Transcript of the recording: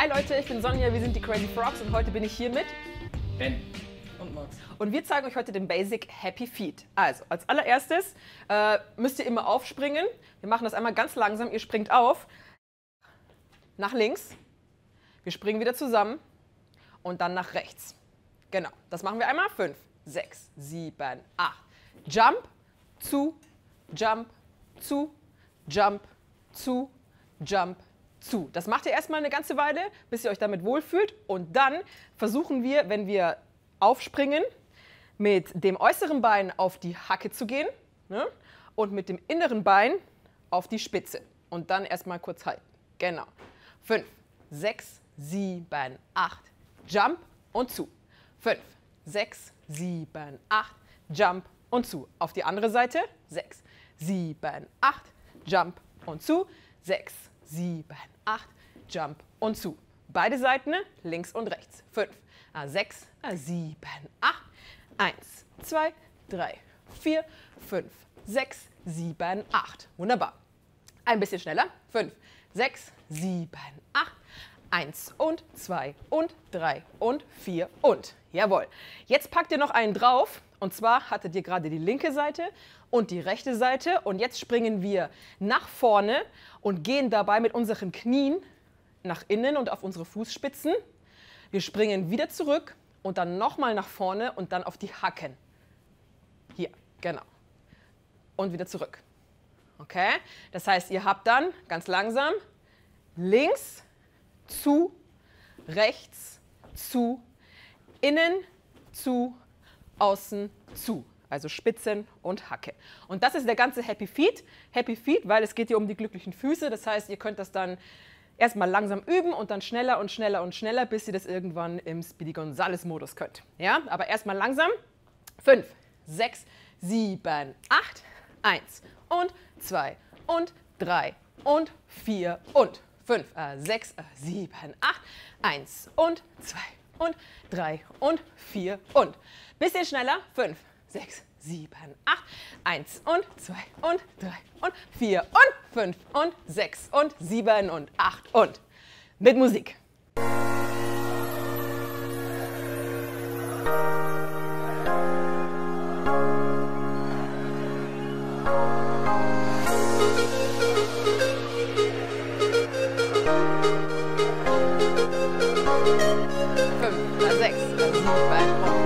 Hi Leute, ich bin Sonja, wir sind die Crazy Frogs und heute bin ich hier mit Ben und Max. Und wir zeigen euch heute den Basic Happy Feet. Also, als allererstes müsst ihr immer aufspringen. Wir machen das einmal ganz langsam. Ihr springt auf, nach links, wir springen wieder zusammen und dann nach rechts. Genau, das machen wir einmal. 5, 6, 7, 8. Jump, zu, jump, zu, jump, zu, jump, zu. Das macht ihr erstmal eine ganze Weile, bis ihr euch damit wohlfühlt. Und dann versuchen wir, wenn wir aufspringen, mit dem äußeren Bein auf die Hacke zu gehen, ne? Und mit dem inneren Bein auf die Spitze. Und dann erstmal kurz halten. Genau. 5, 6, 7, 8. Jump und zu. 5, 6, 7, 8. Jump und zu. Auf die andere Seite. 6, 7, 8. Jump und zu. 6, 7, 8. Jump und zu. Beide Seiten, links und rechts. 5, 6, 7, 8. 1, 2, 3, 4, 5, 6, 7, 8. Wunderbar. Ein bisschen schneller. 5, 6, 7, 8. 1 und 2 und 3 und 4 und. Jawohl. Jetzt packt ihr noch einen drauf. Und zwar hattet ihr gerade die linke Seite und die rechte Seite. Und jetzt springen wir nach vorne und gehen dabei mit unseren Knien nach innen und auf unsere Fußspitzen. Wir springen wieder zurück und dann nochmal nach vorne und dann auf die Hacken. Hier, genau. Und wieder zurück. Okay? Das heißt, ihr habt dann ganz langsam links, zu, rechts, zu, innen, zu, außen, zu. Also Spitzen und Hacke. Und das ist der ganze Happy Feet. Happy Feet, weil es geht hier um die glücklichen Füße. Das heißt, ihr könnt das dann erstmal langsam üben und dann schneller und schneller und schneller, bis ihr das irgendwann im Speedy-Gonzalez-Modus könnt. Ja, aber erstmal langsam. 5, 6, 7, 8, 1 und 2 und 3 und 4 und. 5, 6, 7, 8, 1 und 2 und 3 und 4 und. Bisschen schneller. 5, 6, 7, 8, 1 und 2 und 3 und 4 und 5 und 6 und 7 und 8 und. Mit Musik. Fünf, sechs, sieben,